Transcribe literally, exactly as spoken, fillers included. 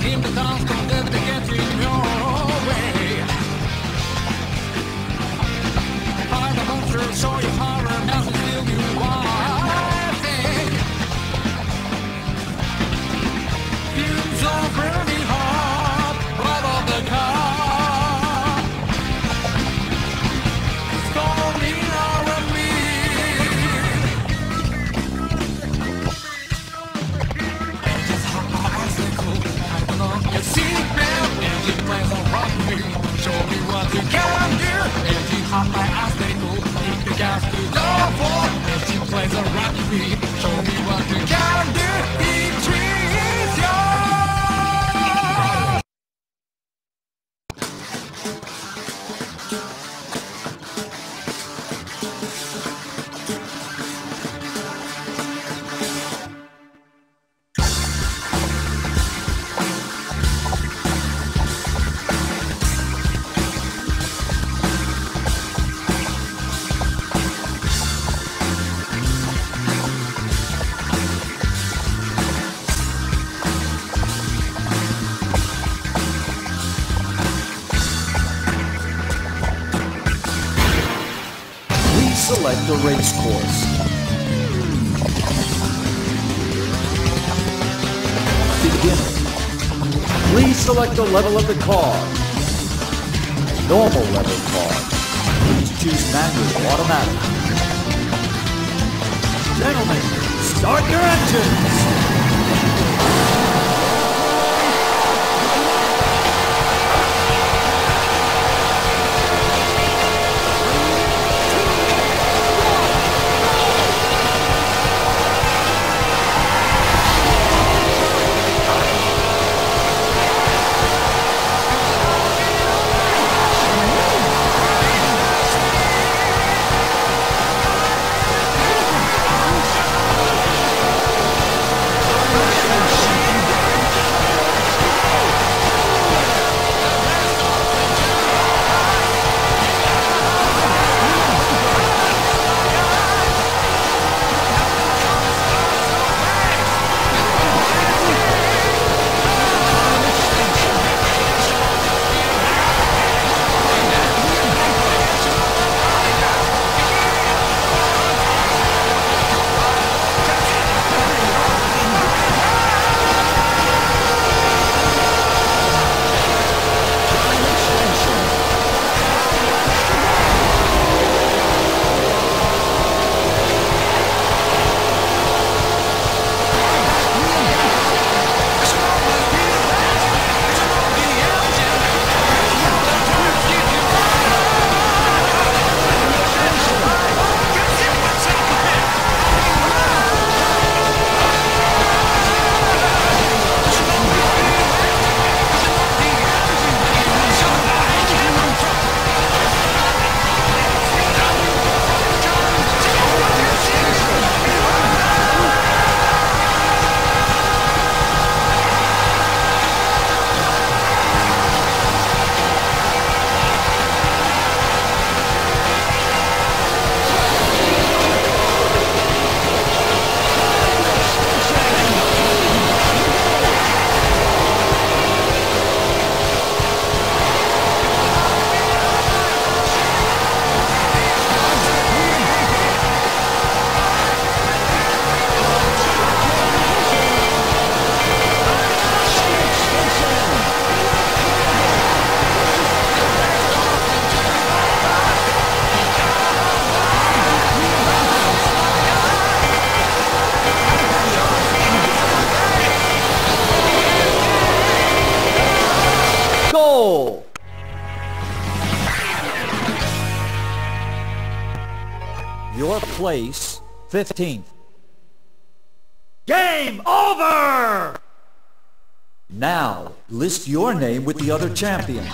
Seem to dance, don't ever get in your way. I'm a monster, show your power, and I'll steal you wilding. Fumes of burning heart, right on the car. Storming out of me. And just how I cool. Your seatbelt, and it plays around me. Show me what you can do. If you have my ass, they go. If you gas to the floor, if you plays around me, show me what you can do. Each tree is the race course. Beginning. Please select the level of the car. Normal level car. Please choose manual or automatic. Gentlemen, start your engines! Your place, fifteenth. Game over! Now, list your name with the other champions.